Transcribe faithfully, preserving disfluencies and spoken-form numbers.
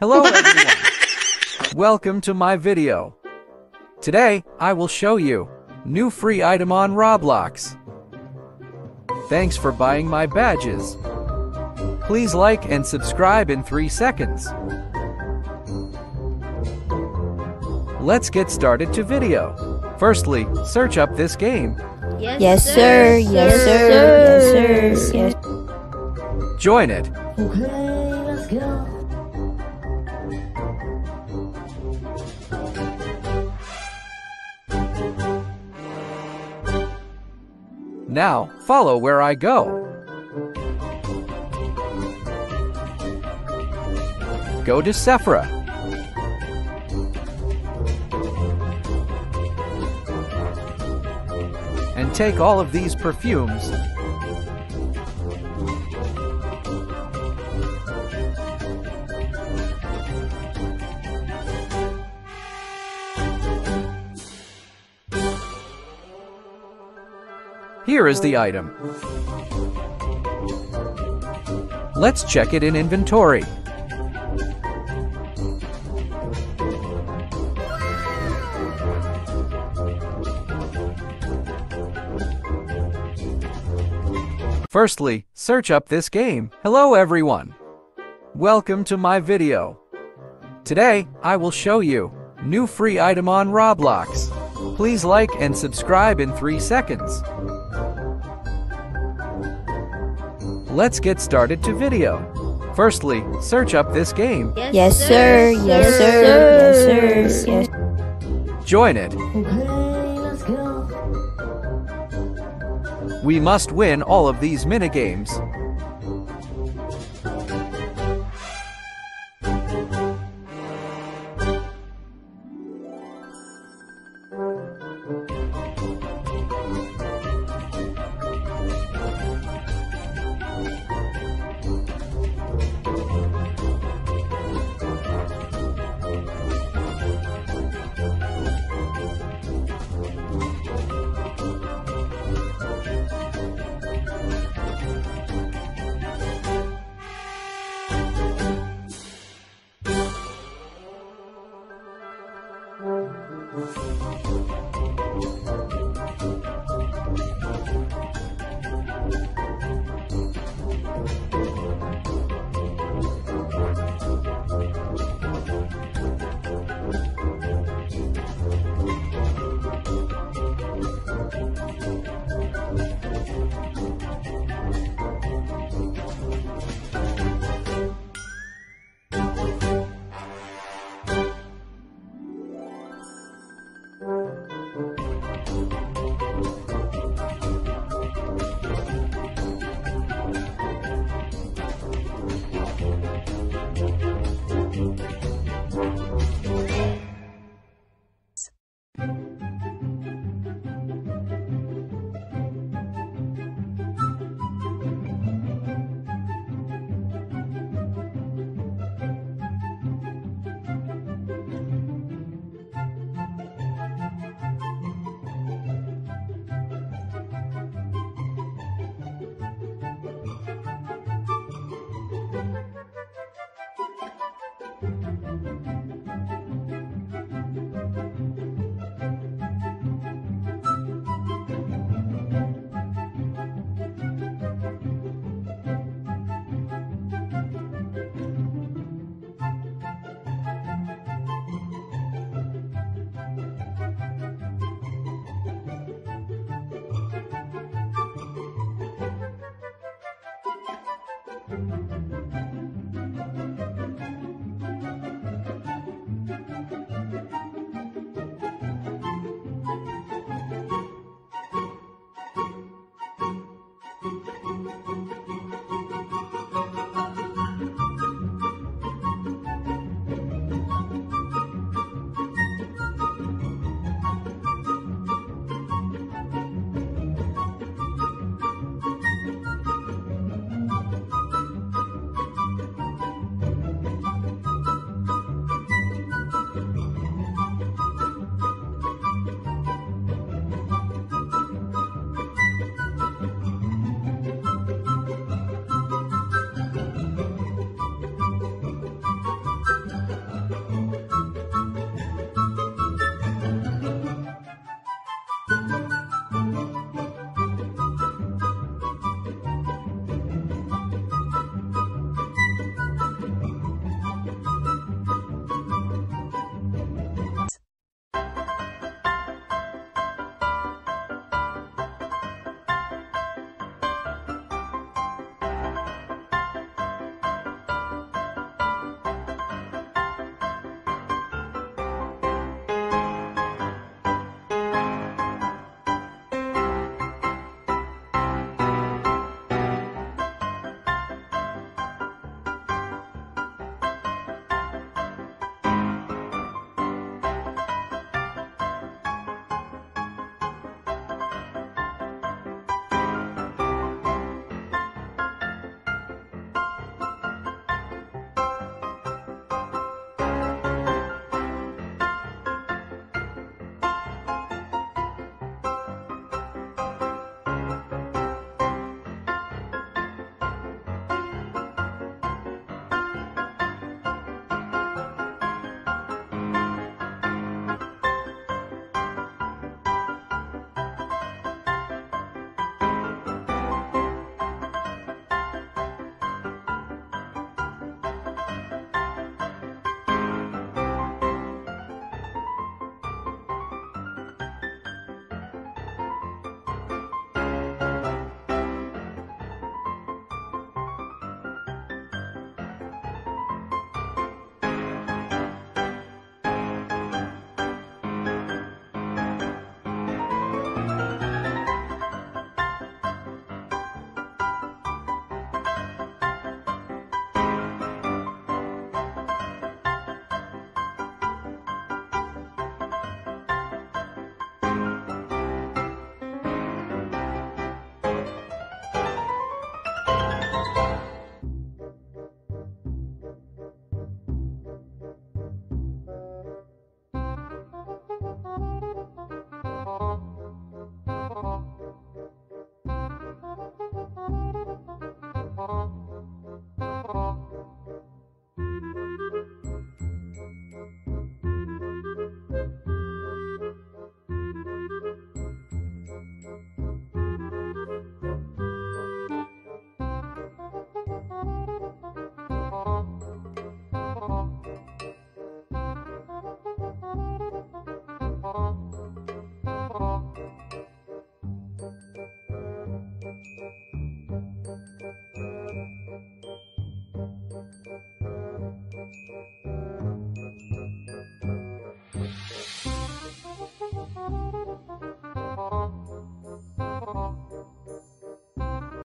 Hello everyone! Welcome to my video. Today, I will show you new free item on Roblox. Thanks for buying my badges. Please like and subscribe in three seconds. Let's get started to video. Firstly, search up this game. Yes, yes sir. Yes sir. Yes sir. Yes, sir. Join it. Okay, let's go. Now, follow where I go. Go to Sephora. And take all of these perfumes. Here is the item. Let's check it in inventory. Firstly, search up this game. Hello everyone. Welcome to my video. Today, I will show you new free item on Roblox. Please like and subscribe in three seconds. Let's get started to video. Firstly, search up this game. Yes, yes sir. Sir. Yes, sir. Yes, sir. Yes, sir. Join it. Okay, let's go. We must win all of these minigames.